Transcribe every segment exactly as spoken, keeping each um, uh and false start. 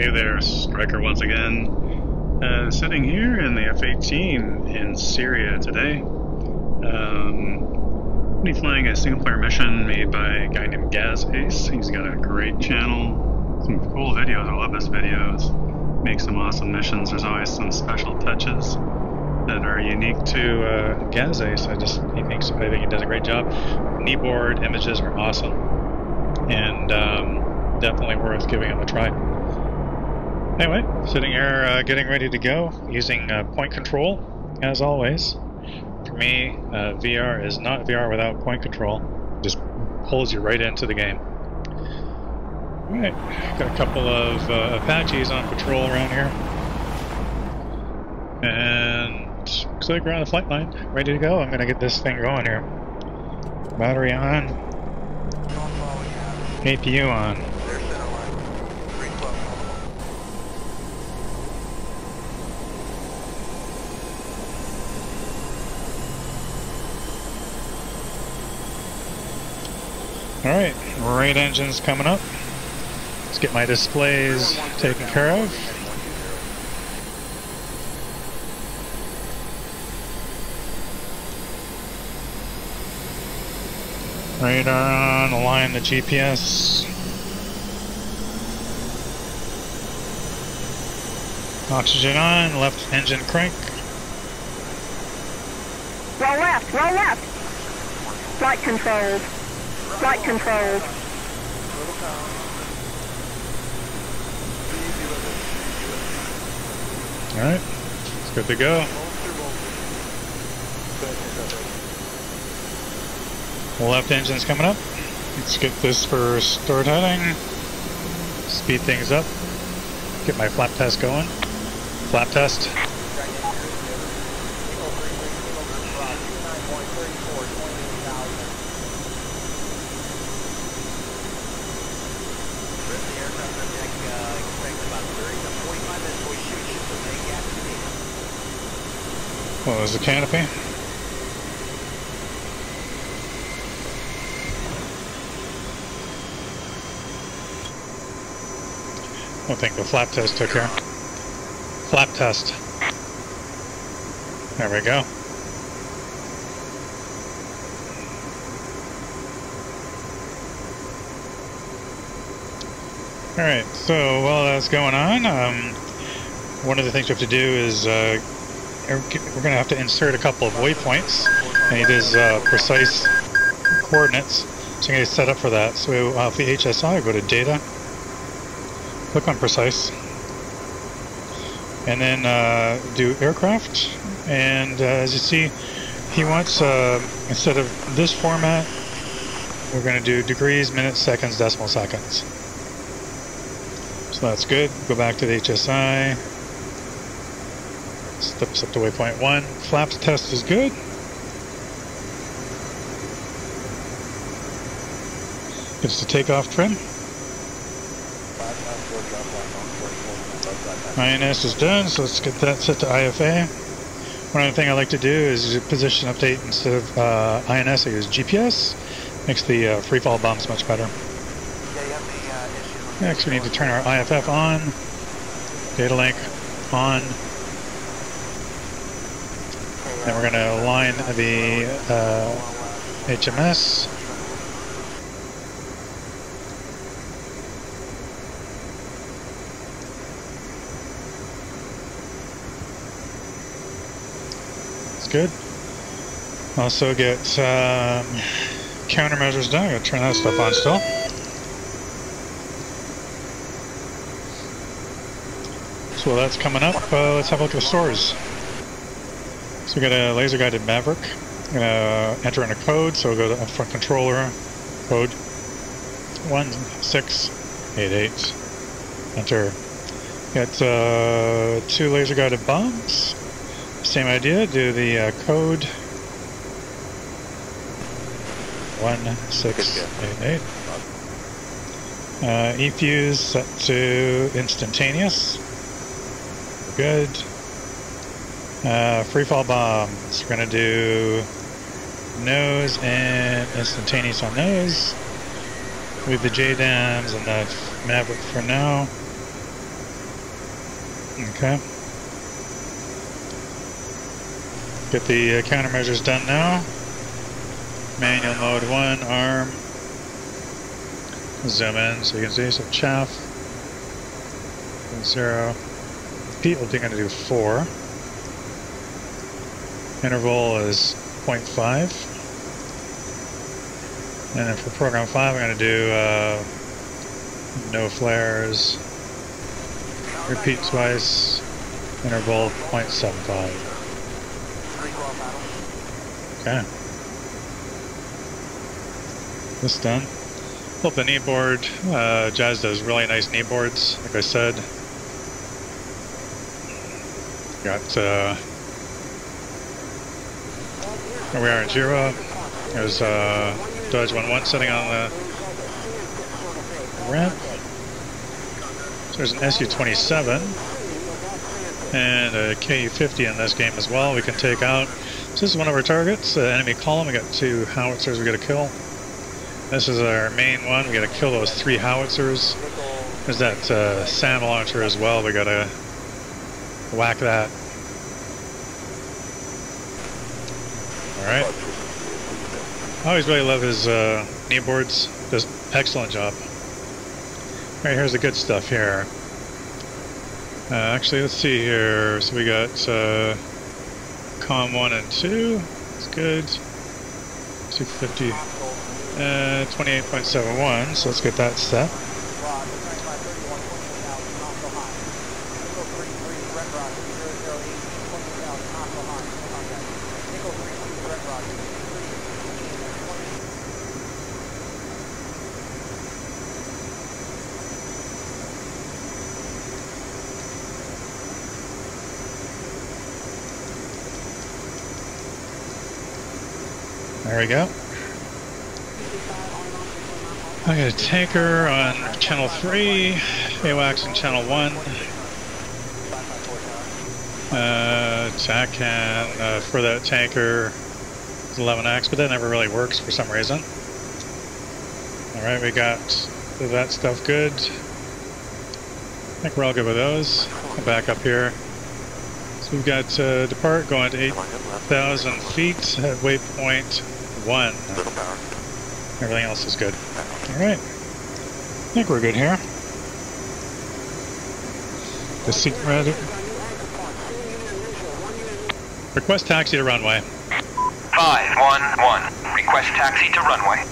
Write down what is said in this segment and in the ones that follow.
Hey there, Stryker once again. Uh, sitting here in the F eighteen in Syria today. Um, I'll be flying a single-player mission made by a guy named Gaz Ace. He's got a great channel, some cool videos. I love his videos. Makes some awesome missions. There's always some special touches that are unique to uh, Gaz Ace. I just he thinks I think he does a great job. Kneeboard images are awesome, and um, definitely worth giving him a try. Anyway, sitting here uh, getting ready to go using uh, point control, as always. For me, uh, V R is not V R without point control. It just pulls you right into the game. Alright, got a couple of uh, Apaches on patrol around here. And looks like we're on the flight line, ready to go. I'm going to get this thing going here. Battery on. A P U on. Alright, right engine's coming up. Let's get my displays taken care of. Radar on, align the G P S. Oxygen on, left engine crank. Roll left, roll left. Flight controls. Flight controls. Alright, it's good to go. Left engine's coming up. Let's get this for start heading. Speed things up. Get my flap test going. Flap test. Well, there's the canopy. I think the flap test took care. Flap test. There we go. Alright, so while that's going on, um, one of the things you have to do is uh, we're going to have to insert a couple of waypoints. I need his uh, precise coordinates, so I'm going to set up for that. So off the H S I, go to Data, click on Precise, and then uh, do Aircraft. And uh, as you see, he wants, uh, instead of this format, we're going to do degrees, minutes, seconds, decimal seconds. So that's good. Go back to the H S I. Steps up to waypoint one. Flaps test is good. Gets to takeoff trim. I N S is done, so let's get that set to I F A. One other thing I like to do is position update instead of uh, I N S. I use G P S. Makes the uh, freefall bombs much better. Next, we need to turn our I F F on. Data link on. Then we're going to align the uh, H M S. That's good. Also get um, countermeasures done. I'm going to turn that stuff on still. So that's coming up. Uh, let's have a look at the stores. So we got a laser guided Maverick. I'm gonna enter in a code, so we'll go to front controller, code one six eight eight. Enter. Got uh, two laser guided bombs. Same idea. Do the uh, code one six eight eight. Uh, E-fuse set to instantaneous. Good. Uh, freefall bombs. We're going to do nose and instantaneous on those. Leave the J-dams and the Maverick for now. Okay. Get the uh, countermeasures done now. Manual mode one, arm. Zoom in so you can see some chaff. Zero. Heat will be going to do four. Interval is zero point five. And then for program five, I'm going to do uh, no flares. Repeat twice. Interval zero point seven five. Okay. This done. Well, the knee board, uh, Jazz does really nice knee boards, like I said. Got, uh, here we are in Jira. There's uh, Dodge one one sitting on the ramp. So there's an S U twenty-seven and a K U fifty in this game as well. We can take out, so this is one of our targets, uh, enemy column. We got two howitzers we got to kill. This is our main one. We got to kill those three howitzers. There's that uh, SAM launcher as well. We got to whack that. All right. I always really love his uh, knee boards. Does excellent job. All right, here's the good stuff here. Uh, actually, let's see here. So we got uh, COM one and two. It's good. two fifty. Uh, twenty-eight point seven one, so let's get that set. There we go. I got a tanker on channel three, AWACS on channel one. Uh, TACAN uh, for that tanker is eleven X, but that never really works for some reason. Alright, we got that stuff good. I think we're all good with those. Come back up here. So we've got uh, depart going to eight thousand feet at waypoint one. Everything else is good. Alright. I think we're good here. The secret. Request taxi to runway. five one one. Request taxi to runway.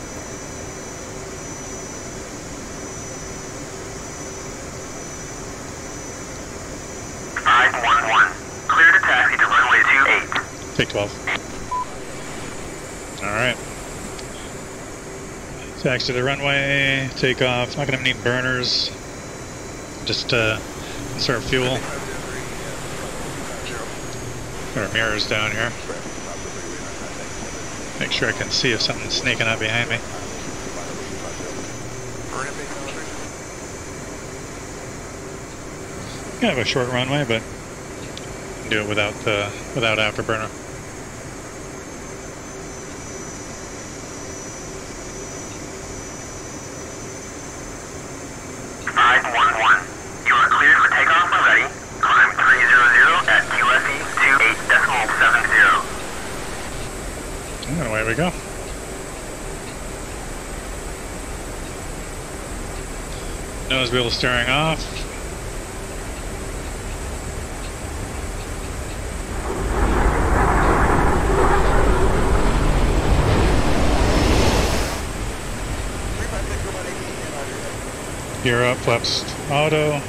five one one. Clear to taxi to runway two eight. Take twelve. Alright. Taxi to the runway, take off. Not going to need burners, just uh, conserve fuel. There are mirrors down here. Make sure I can see if something's sneaking up behind me. Kind of a short runway, but I can do it without the without afterburner. Nose wheel steering off. Gear up, flaps auto.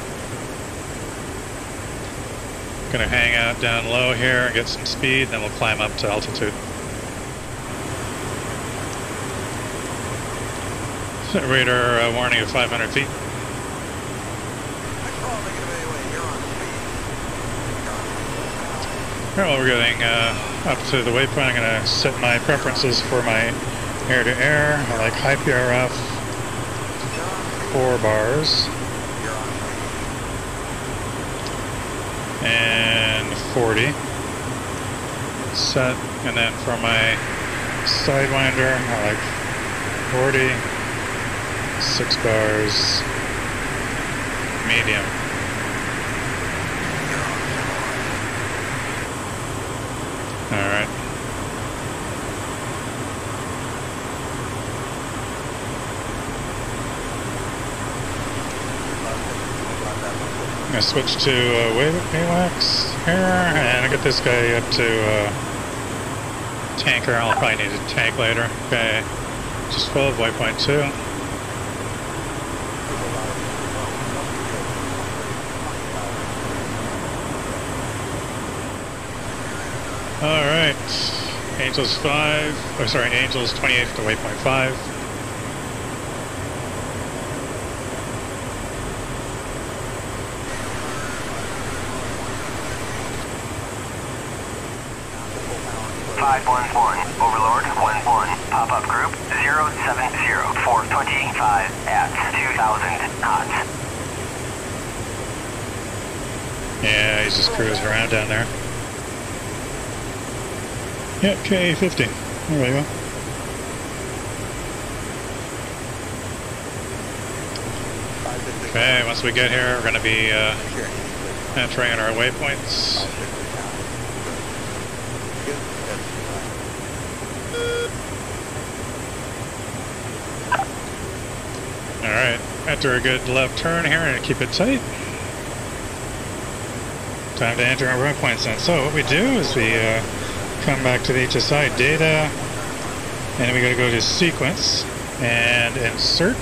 Gonna hang out down low here and get some speed, then we'll climb up to altitude. Set radar uh, warning of five hundred feet. Alright, well, we're getting uh, up to the waypoint. I'm going to set my preferences for my air-to-air. -air. I like high P R F, four bars, and forty. Set, and then for my sidewinder, I like forty, six bars, medium. I'm going to switch to uh, AWACS here, and I get this guy up to uh, tanker. I'll probably need a tank later. Okay, just twelve, waypoint two. Alright, Angels five, oh sorry, Angels twenty-eight to waypoint five. five one one, Overlord one one, pop-up group zero seven zero four two five at two thousand knots. Yeah, he's just cruising around down there. Yep, K A fifty. There we go. Okay, once we get here, we're going to be uh, entering our waypoints. Alright, after a good left turn here, and keep it tight. Time to enter our run points then. So what we do is we uh, come back to the H S I data, and we gotta go to sequence, and insert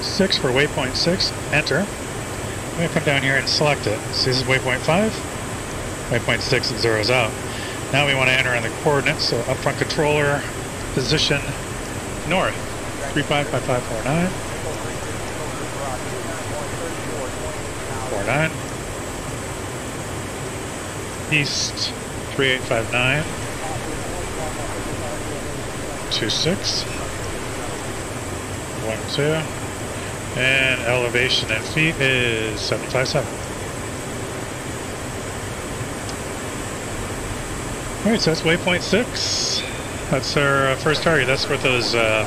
six for waypoint six, enter. I'm gonna come down here and select it. So this is waypoint five, waypoint six, and zero's out. Now we wanna enter in the coordinates, so up front controller, position, north. three five five five four nine. four nine. East three eight five nine. two six. one two. And elevation in feet is seven five seven. Alright, so that's waypoint six. That's our uh, first target. That's where those uh,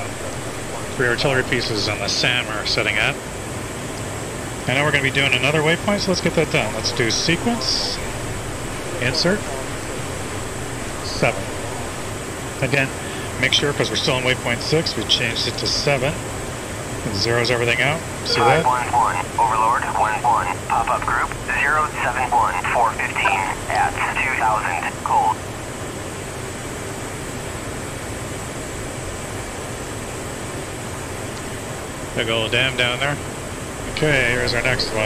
three artillery pieces on the SAM are setting up. And now we're going to be doing another waypoint, so let's get that done. Let's do sequence, insert, seven. Again, make sure, because we're still in waypoint six, we changed it to seven. It zeroes everything out. See that? five one one, Overlord one one, pop-up group zero seven one four one five at two thousand cold. Big old dam down there. Okay, here's our next one.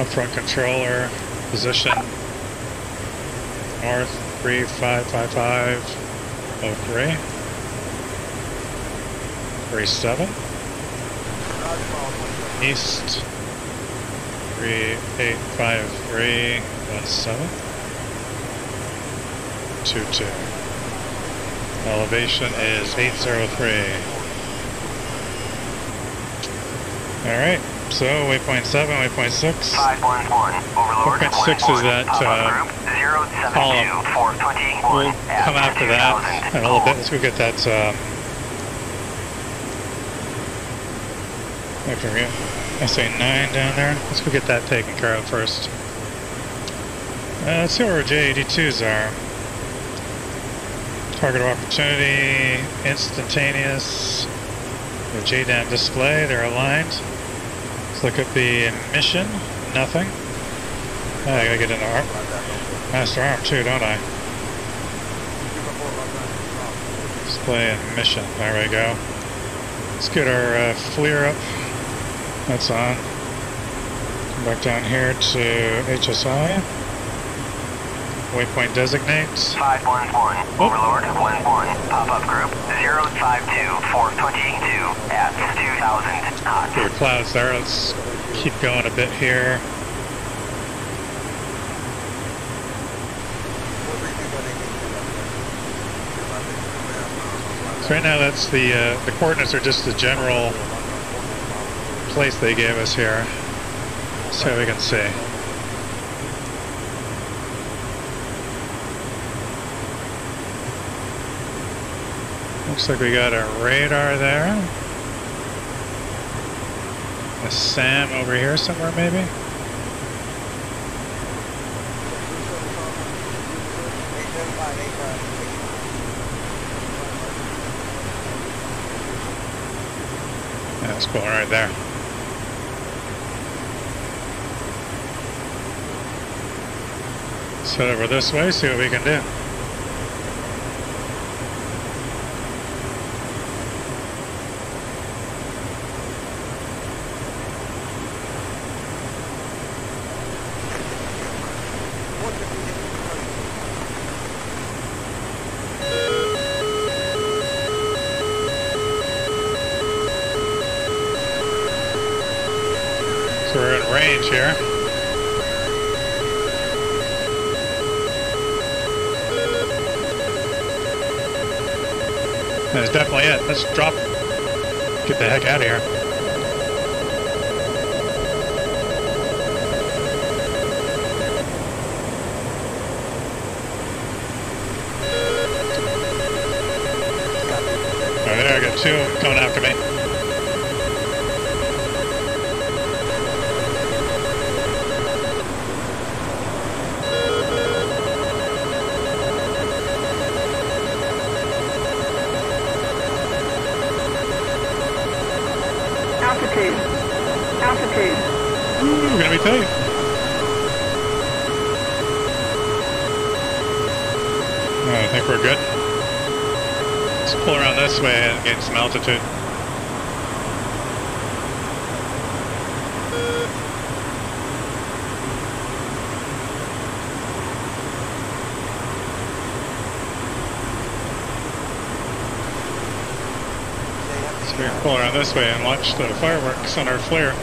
Up front controller, position, north three five five five oh three. three seven. East three eight five three one seven. two two. Elevation is eight zero three. Alright, so waypoint seven, waypoint six. five one one, Overlord. Waypoint six is that uh, column. We'll come after that in a little bit. Let's go get that. Um, I forget. I say nine down there. Let's go get that taken care of first. Uh, let's see where our J eighty-twos are. Target of opportunity, instantaneous, the J DAM display, they're aligned. Let's look at the emission, nothing. Oh, I gotta get into arm. Master arm too, don't I? Display emission, there we go. Let's get our uh, FLIR up, that's on. Come back down here to H S I. Waypoint designates. five one one, oh. Overlord one one, pop-up group zero five two four two two at two thousand knots. Your clouds there, let's keep going a bit here. So right now that's the, uh, the coordinates are just the general place they gave us here. So we can see. Looks like we got a radar there. A SAM over here somewhere, maybe? That's cool, right there. Let's head over this way, see what we can do. So we're in range here. That's definitely it. Let's drop. Get the heck out of here. Oh, there I got two coming after me. We're gonna be tight. Oh, I think we're good. Let's pull around this way and gain some altitude. So we're gonna pull around this way and watch the fireworks on our flare.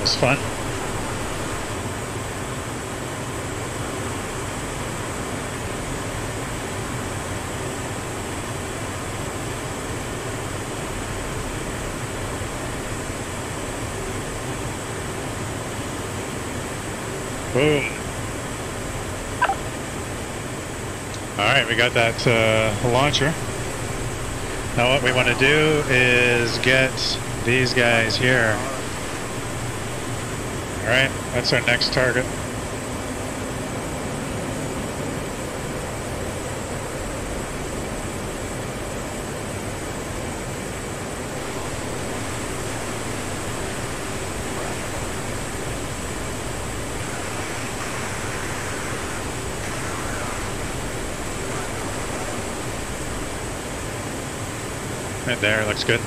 It's fun. Boom. Alright, we got that uh, launcher. Now what we want to do is get these guys here. All right, that's our next target. Right there, looks good.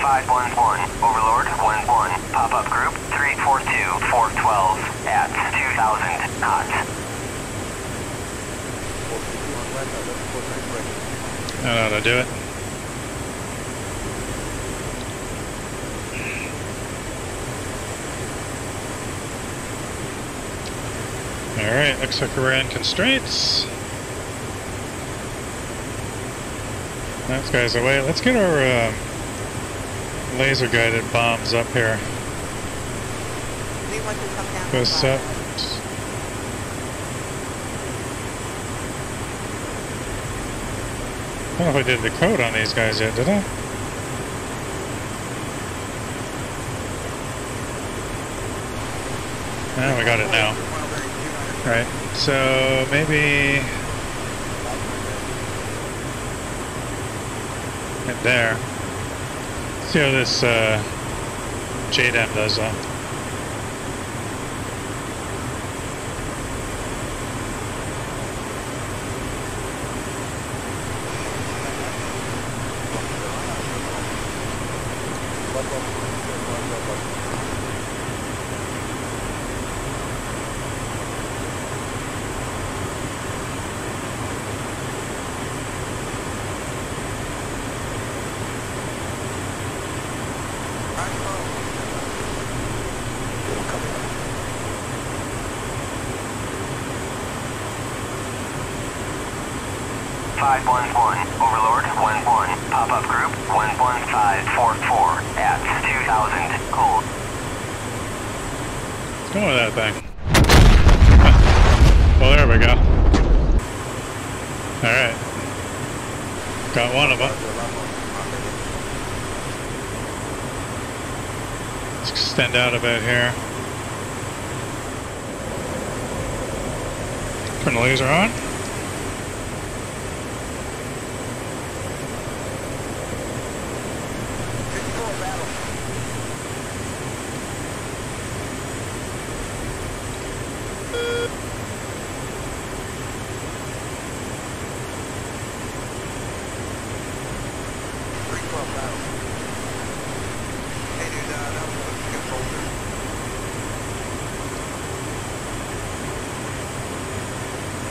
five one one, Overlord one one, pop-up group three four two four one two at two thousand knots. That ought to do it. Alright, looks like we're in constraints. That guy's away. Let's get our... Um, laser guided bombs up here. What's up? I don't know if I did the code on these guys yet, did I? Ah, oh, we got it now. Alright, so maybe. Right there. See how this uh, J D A M does though. five one one, Overlord one one, pop-up group one one five four four at two thousand cold. What's going with that thing? Well, there we go. Alright. Got one of them. Let's extend out a bit here. Turn the laser on.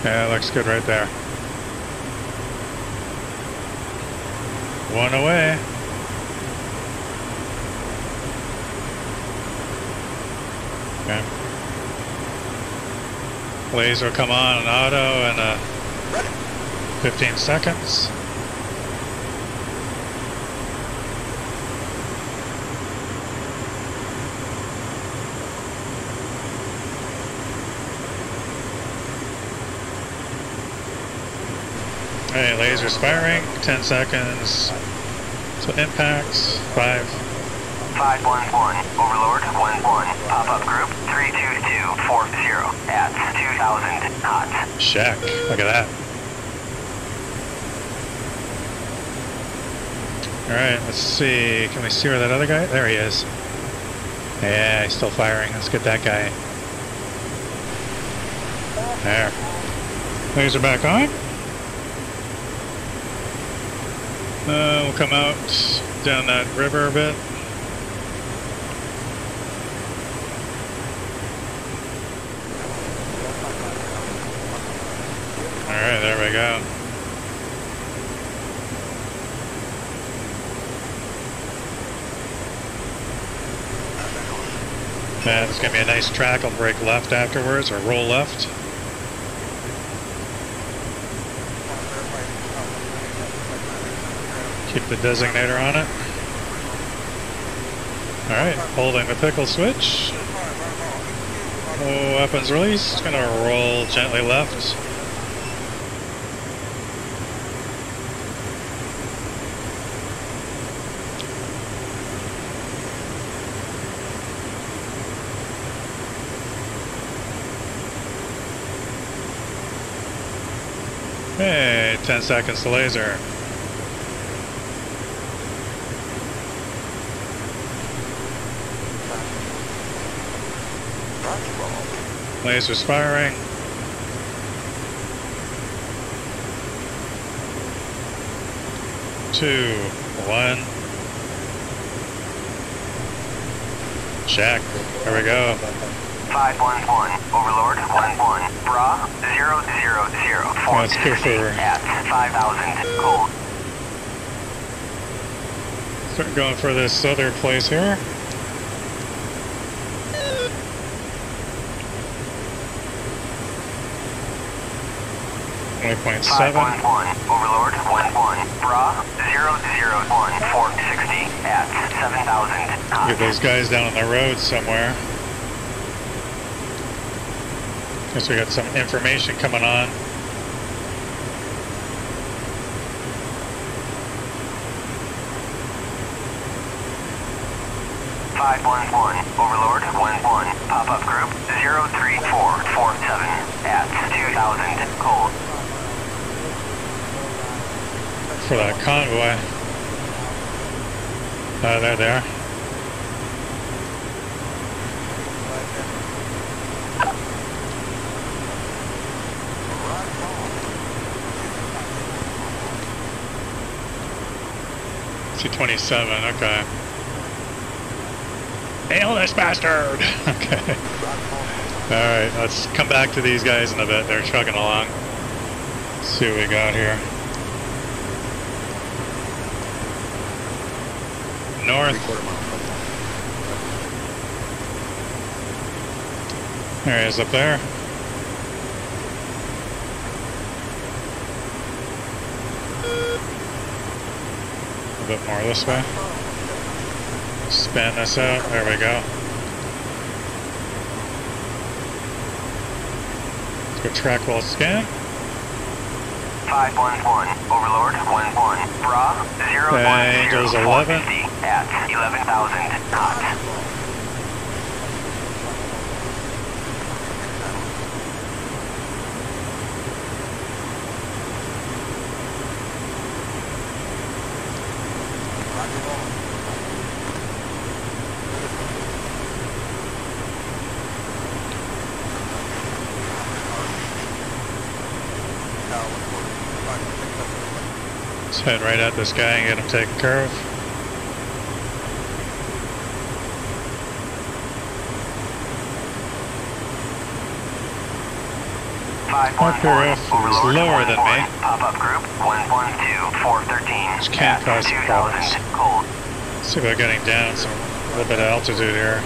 Yeah, that looks good right there. One away. Okay. Laser will come on and auto in uh, fifteen seconds. Okay, laser's firing, ten seconds, so impacts, five. five one one, Overlord, one one, pop-up group, three two two four zero, at two thousand knots. Check, look at that. Alright, let's see, can we see where that other guy, there he is. Yeah, he's still firing, let's get that guy. There. Laser back on. Uh, we'll come out down that river a bit. All right, there we go. That's gonna be a nice track. I'll break left afterwards or roll left. Keep the designator on it. Alright, holding the pickle switch. Oh, weapons release. It's gonna roll gently left. Hey, ten seconds to laser. Laser's firing. Two, one. Check. There we go. Five one one. Overlord one one. Bra zero zero zero four. Let's go for at five thousand gold. Start going for this other place here. five one one, Overlord, one one, Bra, zero zero one, four sixty, at seven thousand. Get those guys down on the road somewhere. Guess we got some information coming on. five one one, Overlord, one one, pop-up group, zero three four four seven, at two thousand, cold. For that convoy. Uh, there they are. two twenty-seven, okay. Nail this bastard! Okay. Alright, let's come back to these guys in a bit. They're chugging along. Let's see what we got here. North. There he is up there. A bit more this way. Spin this out. There we go. Let's go track while scanning. five one one, Overlord, one one, Bra, zero one zero, Angel's eleven. At eleven thousand knots. Let's head right at this guy and get him taken care of. five one one, Parker is lower than me. This can't cause problems. Let's see about getting down some, a little bit of altitude here.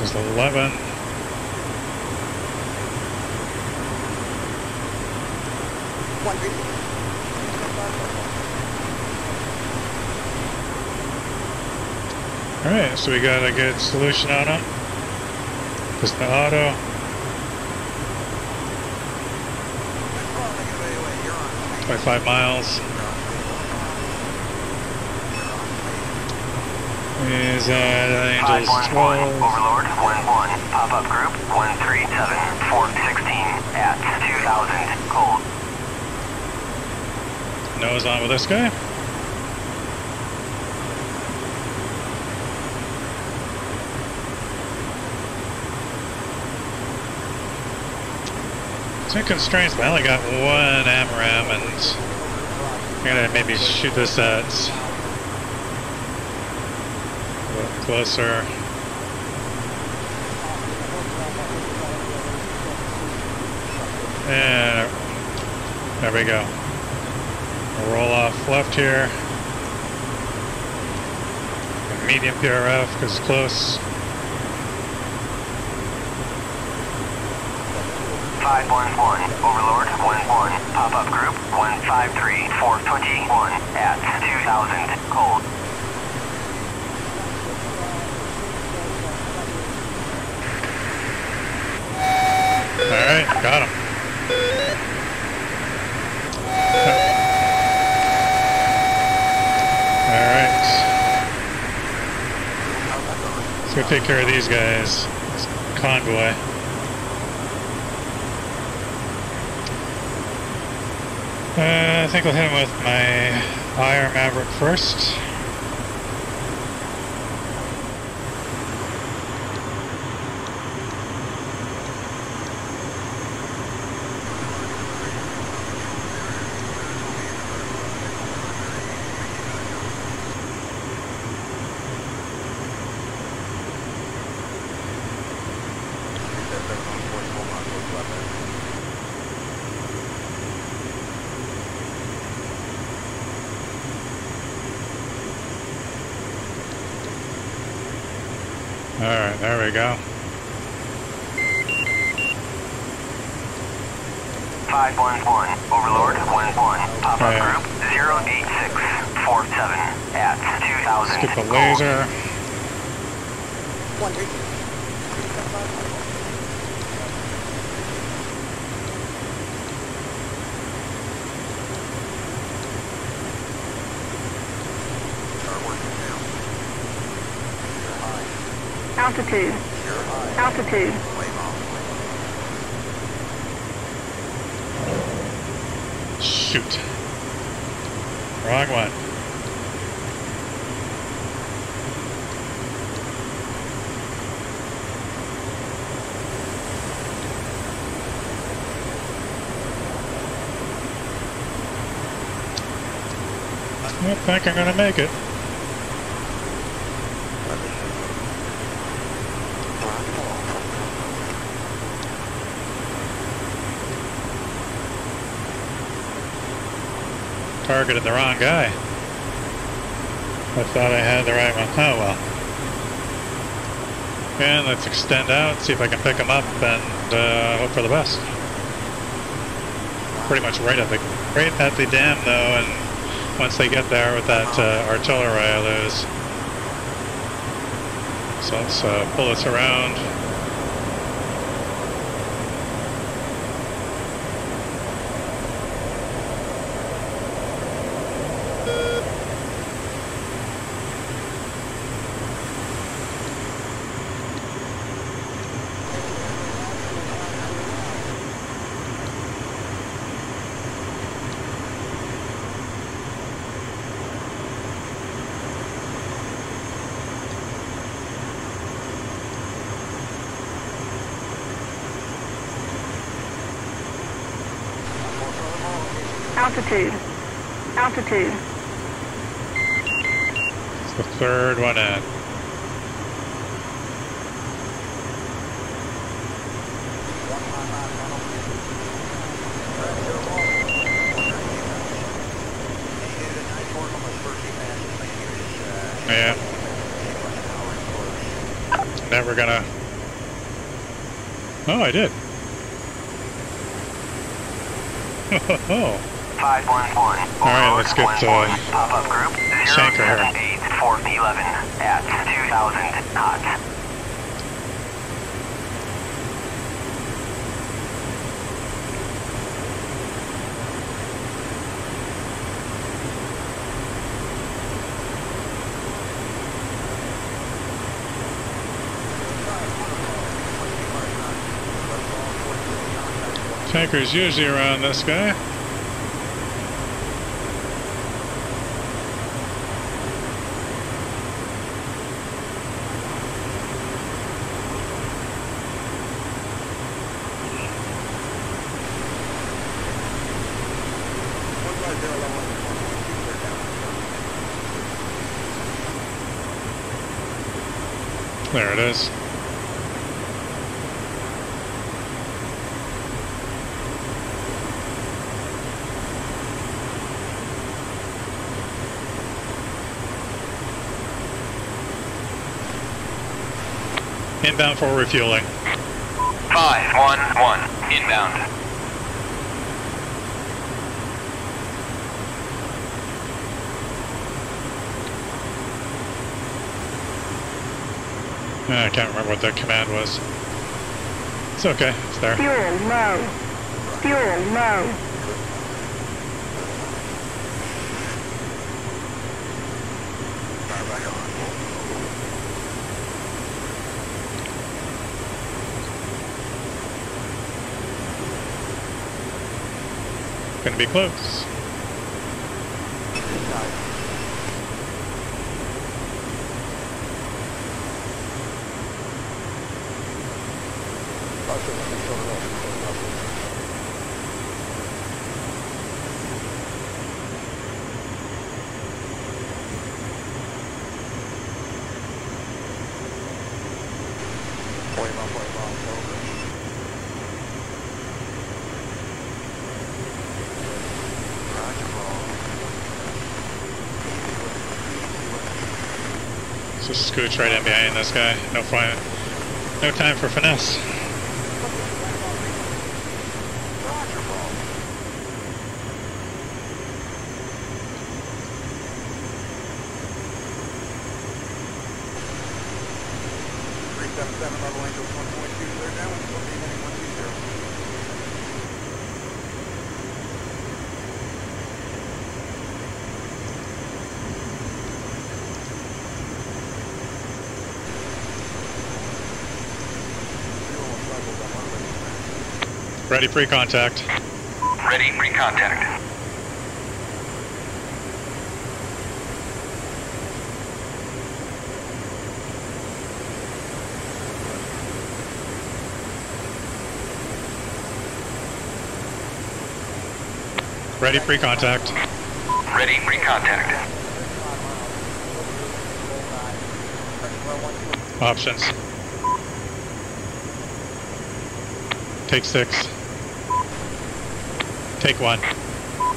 This is eleven. Alright, so we got a good solution on it. Just the auto. twenty-five miles. Is uh, Angels twelve. Overlord one one, pop-up group one three seven, four sixteen at two thousand, cold. Nose on with this guy. Two constraints, but I only got one AMRAAM, and I'm gonna maybe shoot this at closer. And there we go. We'll roll off left here. Medium P R F because close. five one one, Overlord one one, pop up group one five three four two one at two thousand, cold. Alright, got him. Alright. Let's go take care of these guys. This convoy. Uh, I think I'll hit him with my Iron Maverick first. Alright, there we go. five one one, Overlord one one, pop-up right. Group zero eight six four seven at two thousand. Skip the laser. Altitude. Altitude. Shoot. Wrong one. I don't think I'm gonna make it. Targeted the wrong guy. I thought I had the right one. Oh well. And let's extend out, see if I can pick him up, and uh, hope for the best. Pretty much right at the right at the dam though, and once they get there with that uh, artillery, I lose. So let's uh, pull this around. Altitude. altitude. It's the third one in. Yeah. Now we're gonna. Oh, I did. Oh. Five one one. All right, let's get uh, pop-up group Sanker here. eight four eleven at two thousand knots. Tanker's usually around this guy. There it is. Inbound for refueling. Five, one, one, inbound. I can't remember what the command was. It's okay, it's there. Fuel low. Fuel low. Gonna be close. Just scooch right in behind this guy. No fun. No time for finesse. Ready free contact. Ready free contact. Ready free contact. Ready free contact. Options. Take six. Take one.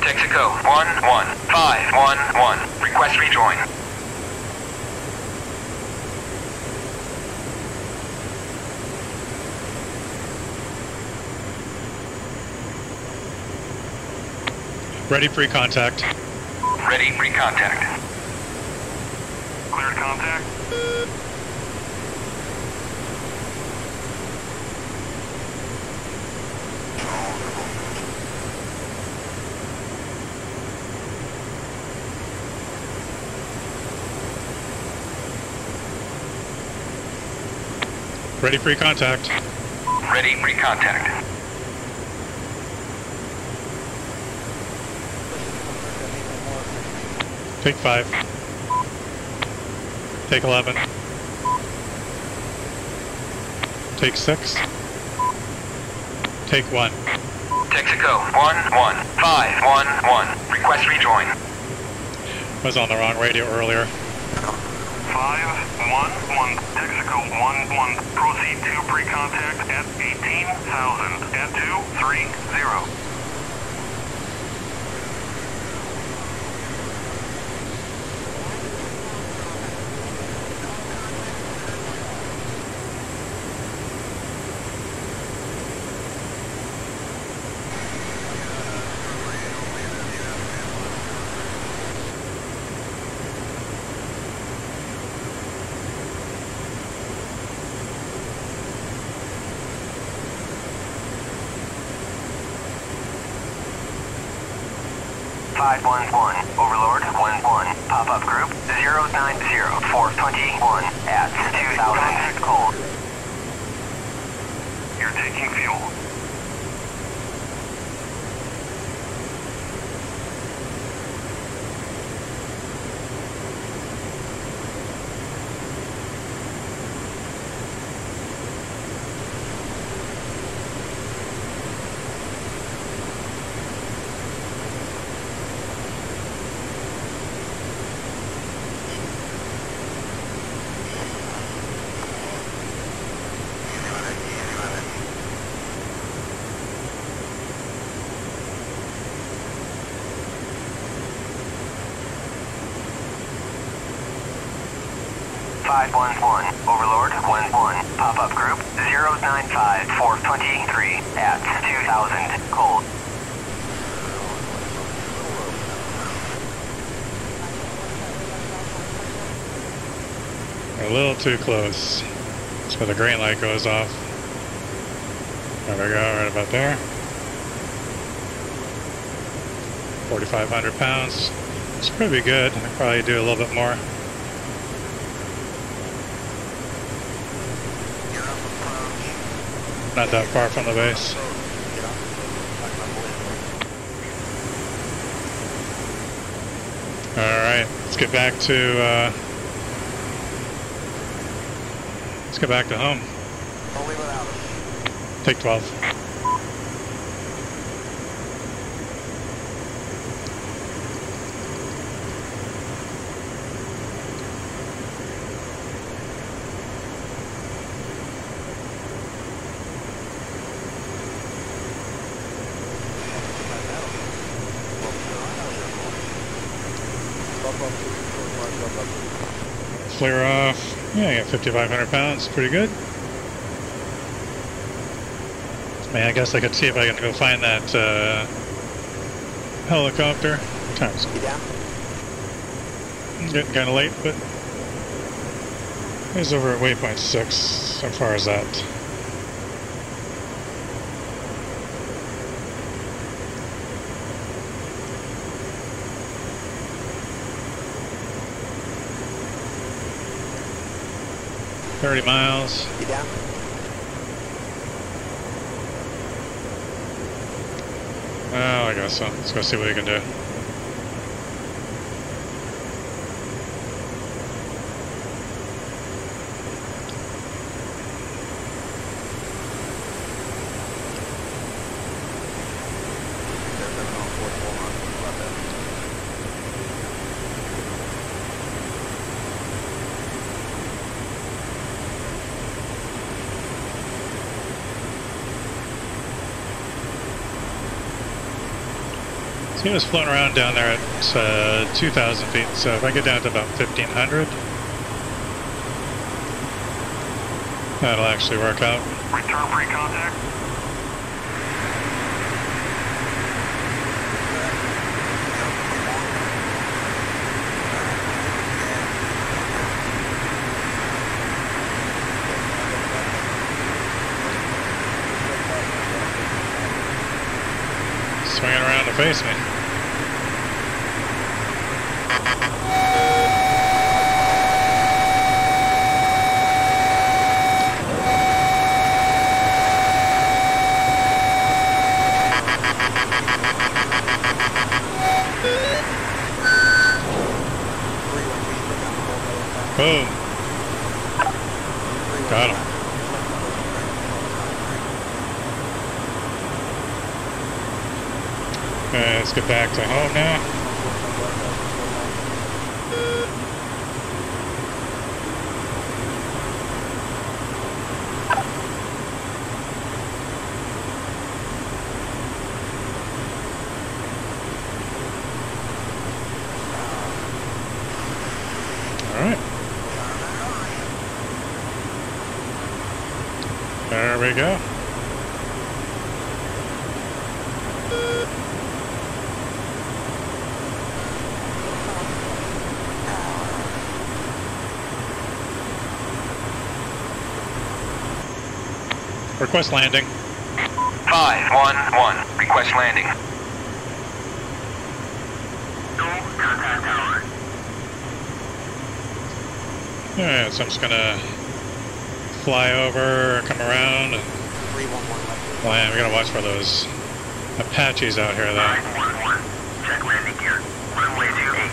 Texaco, one, one, five, one, one. Request rejoin. Ready free contact. Ready free contact. Clear contact. Ready free contact. Ready free contact. Take five. Take eleven. Take six. Take one. Texaco, one one five one one. Request rejoin. I was on the wrong radio earlier. five one one, Texaco one one, proceed to pre-contact at eighteen thousand, at two three zero. five one one, Overlord one one, pop-up group zero nine zero four two one at two thousand cold. You're taking fuel. five one one, Overlord one one, pop-up group zero nine five four two three at two thousand, cold. A little too close. That's where the green light goes off. There we go, right about there. forty-five hundred pounds. It's pretty good. I'll probably do a little bit more. Not that far from the base. Alright, let's get back to uh, let's get back to home. Take twelve. Clear off. Yeah, I got fifty-five hundred pounds. Pretty good. I mean, I guess I could see if I can go find that uh, helicopter. What time is it? Yeah. I'm getting kind of late, but it's over at waypoint six. So far as that. thirty miles. Yeah. Well, I guess so. Let's go see what we can do. He was floating around down there at uh, two thousand feet, so if I get down to about fifteen hundred, that'll actually work out. Return pre-contact. Swinging around to face me. Boom. Got him. Uh, let's get back to home now. All right. There we go. Request landing. Five, one, one. Request landing. Yeah, so I'm just gonna fly over, come around, and land. We gotta watch for those Apaches out here, though. nine one one. Check landing gear. Runway two eight.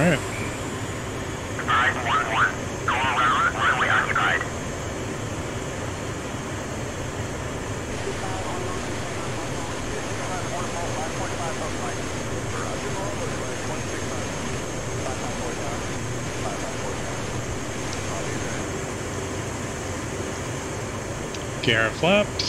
Alright. five one one. Go around, runway occupied. Gear and flaps.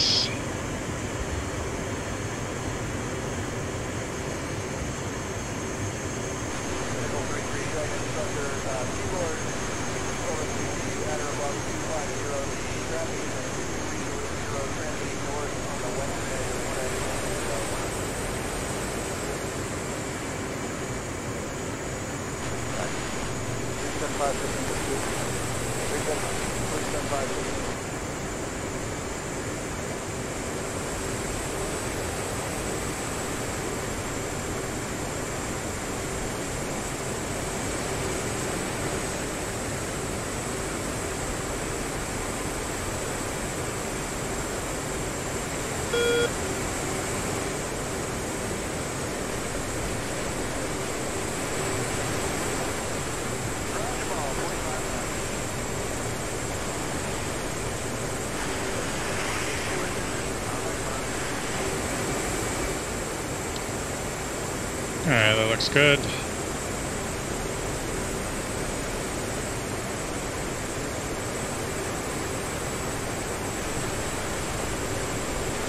Alright, that looks good.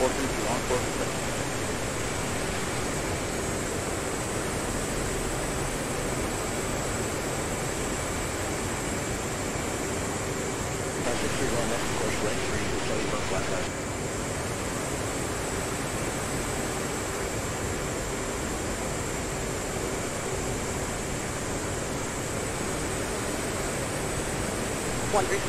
One three.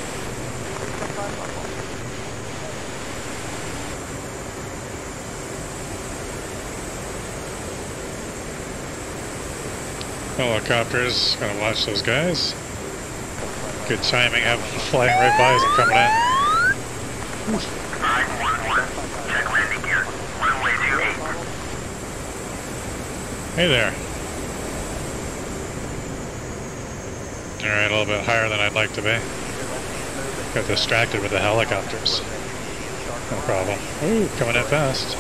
Helicopters, gotta watch those guys. Good timing, having them flying right by as I'm coming in. five one one, check landing gear. Runway two eight. Hey there. Alright, a little bit higher than I'd like to be. Got distracted with the helicopters. No problem. Ooh, coming in fast.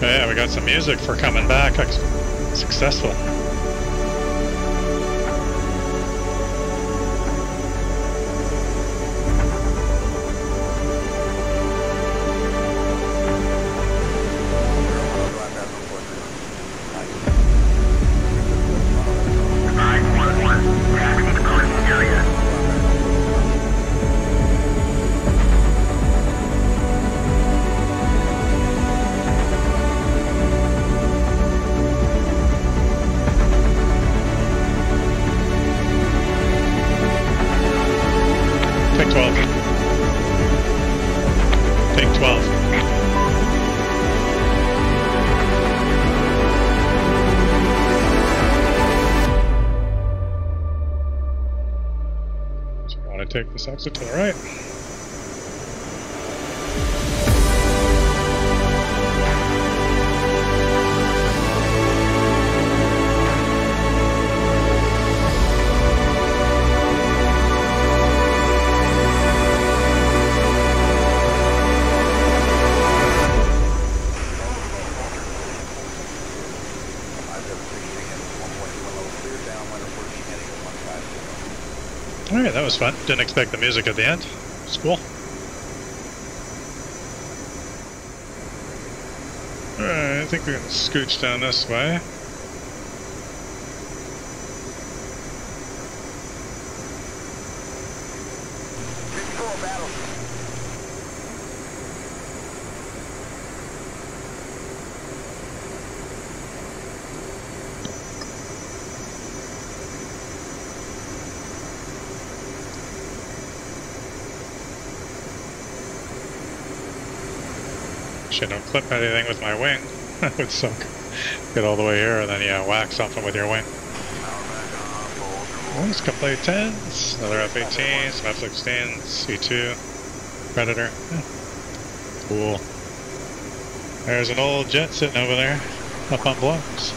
Yeah, we got some music for coming back. Successful. take this exit to the right. Alright, that was fun. Didn't expect the music at the end. It's cool. Alright, I think we're gonna scooch down this way. Should not clip anything with my wing. That would suck. Get all the way here and then, yeah, whack something with your wing. Let's complete tens, another F eighteens, some F sixteens, C two, Predator. Yeah. Cool. There's an old jet sitting over there, up on blocks.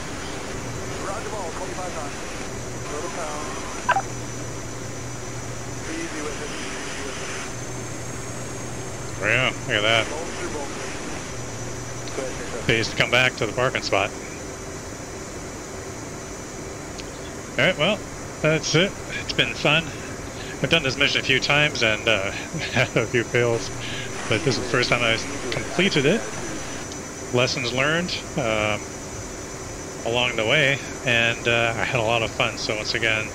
Yeah, look at that. They used to come back to the parking spot. Alright, well, that's it. It's been fun. I've done this mission a few times and uh, had a few fails, but this is the first time I completed it. Lessons learned um, along the way, and uh, I had a lot of fun. So once again,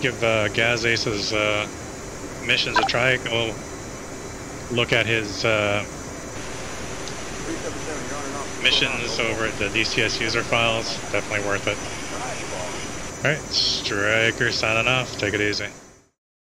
give uh, Gaz Ace's uh, missions a try. Go look at his uh, missions over at the D C S user files. Definitely worth it. Alright, Striker signing off. Take it easy.